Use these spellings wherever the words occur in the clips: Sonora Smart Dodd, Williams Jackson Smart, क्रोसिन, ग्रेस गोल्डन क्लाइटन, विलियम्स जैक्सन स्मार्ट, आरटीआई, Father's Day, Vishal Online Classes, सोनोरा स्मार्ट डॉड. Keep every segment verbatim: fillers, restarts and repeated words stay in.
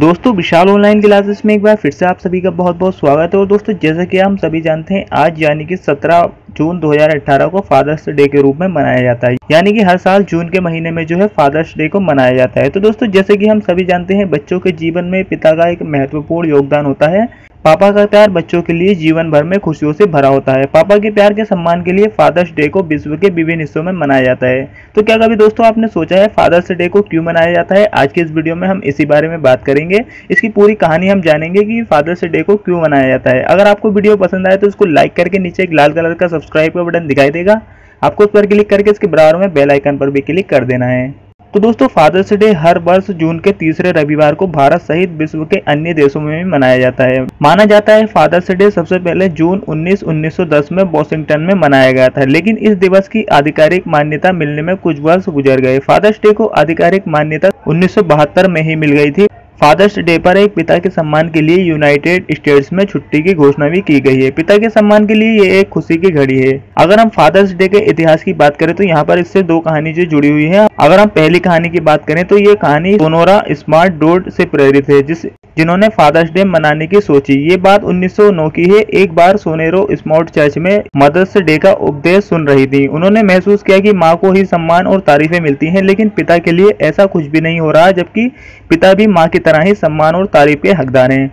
दोस्तों विशाल online classes में एक बार फिर से आप सभी का बहुत बहुत स्वागत है। और दोस्तों जैसा कि हम सभी जानते हैं, आज यानी कि सत्रह जून दो हज़ार अठारह को फादर्स डे के रूप में मनाया जाता है, यानी कि हर साल जून के महीने में जो है फादर्स डे को मनाया जाता है। तो दोस्तों जैसे कि हम सभी जानते हैं, बच्चों के जीवन में पिता का एक महत्वपूर्ण योगदान होता है। पापा का प्यार बच्चों के लिए जीवन भर में खुशियों से भरा होता है। पापा के प्यार के सम्मान के लिए फादर्स डे को विश्व के विभिन्न हिस्सों में मनाया जाता है। तो क्या कभी दोस्तों आपने सोचा है फादर्स डे को क्यों मनाया जाता है? आज के इस वीडियो में हम इसी बारे में बात करेंगे। इसकी पूरी कहानी हम जानेंगे कि फादर्स डे को क्यों मनाया जाता है। अगर आपको वीडियो पसंद आए तो इसको लाइक करके नीचे एक लाल कलर का सब्सक्राइब का बटन दिखाई देगा, आपको उस पर क्लिक करके इसके बराबर में बेल आइकन पर भी क्लिक कर देना है। तो दोस्तों फादर्स डे हर वर्ष जून के तीसरे रविवार को भारत सहित विश्व के अन्य देशों में भी मनाया जाता है। माना जाता है फादर्स डे सबसे पहले जून उन्नीस उन्नीस सौ दस में वॉशिंगटन में मनाया गया था, लेकिन इस दिवस की आधिकारिक मान्यता मिलने में कुछ वर्ष गुजर गए। फादर्स डे को आधिकारिक मान्यता उन्नीस सौ बहत्तर में ही मिल गई थी। फादर्स डे पर एक पिता के सम्मान के लिए यूनाइटेड स्टेट्स में छुट्टी की घोषणा भी की गई है। पिता के सम्मान के लिए ये एक खुशी की घड़ी है। अगर हम फादर्स डे के इतिहास की बात करें तो यहाँ पर इससे दो कहानी जो जुड़ी हुई है। अगर हम पहली कहानी की बात करें तो ये कहानी सोनोरा स्मार्ट डॉड से प्रेरित है, जिस जिन्होंने फादर्स डे मनाने की सोची। ये बात उन्नीस सौ नौ की है। एक बार सोनेरो स्मार्ट चर्च में मदर्स डे का उपदेश सुन रही थी। उन्होंने महसूस किया कि माँ को ही सम्मान और तारीफें मिलती हैं, लेकिन पिता के लिए ऐसा कुछ भी नहीं हो रहा, जबकि पिता भी माँ की तरह ही सम्मान और तारीफ के हकदार हैं।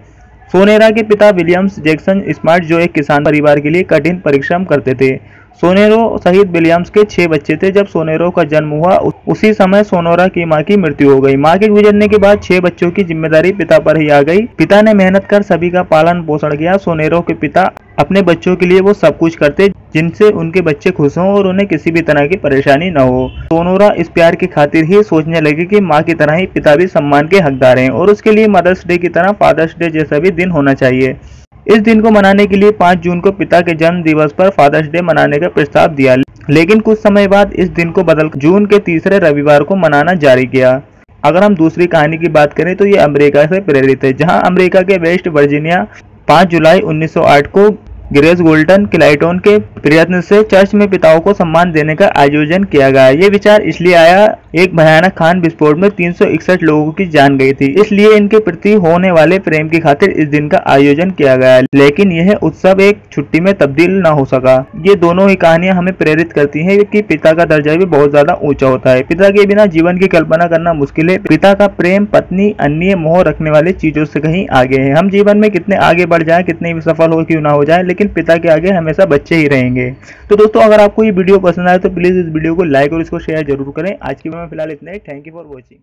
सोनेरा के पिता विलियम्स जैक्सन स्मार्ट जो एक किसान परिवार के लिए कठिन परिश्रम करते थे। सोनेरो सहित विलियम्स के छह बच्चे थे। जब सोनेरो का जन्म हुआ उसी समय सोनोरा की मां की मृत्यु हो गई। मां के गुजरने के बाद छह बच्चों की जिम्मेदारी पिता पर ही आ गई। पिता ने मेहनत कर सभी का पालन पोषण किया। सोनेरो के पिता अपने बच्चों के लिए वो सब कुछ करते जिनसे उनके बच्चे खुश हों और उन्हें किसी भी तरह की परेशानी न हो। सोनोरा इस प्यार की खातिर ही सोचने लगी कि माँ की तरह ही पिता भी सम्मान के हकदार हैं और उसके लिए मदर्स डे की तरह फादर्स डे जैसा भी दिन होना चाहिए। इस दिन को मनाने के लिए पाँच जून को पिता के जन्म दिवस पर फादर्स डे मनाने का प्रस्ताव दिया, लेकिन कुछ समय बाद इस दिन को बदलकर जून के तीसरे रविवार को मनाना जारी किया। अगर हम दूसरी कहानी की बात करें तो ये अमेरिका से प्रेरित है, जहां अमेरिका के वेस्ट वर्जीनिया पाँच जुलाई उन्नीस सौ आठ को ग्रेस गोल्डन क्लाइटन के प्रयत्न से चर्च में पिताओं को सम्मान देने का आयोजन किया गया। ये विचार इसलिए आया, एक भयानक खान विस्फोट में तीन सौ इकसठ लोगों की जान गई थी, इसलिए इनके प्रति होने वाले प्रेम की खातिर इस दिन का आयोजन किया गया, लेकिन यह उत्सव एक छुट्टी में तब्दील न हो सका। ये दोनों ही कहानियां हमें प्रेरित करती हैं कि पिता का दर्जा भी बहुत ज्यादा ऊंचा होता है। पिता के बिना जीवन की कल्पना करना मुश्किल है। पिता का प्रेम पत्नी अन्य मोह रखने वाले चीजों से कहीं आगे है। हम जीवन में कितने आगे बढ़ जाए, कितने भी सफल हो क्यों ना हो जाए, लेकिन पिता के आगे हमेशा बच्चे ही रहेंगे। तो दोस्तों अगर आपको ये वीडियो पसंद आए तो प्लीज इस वीडियो को लाइक और इसको शेयर जरूर करें। आज की फिलहाल इतना ही। Thank you for watching.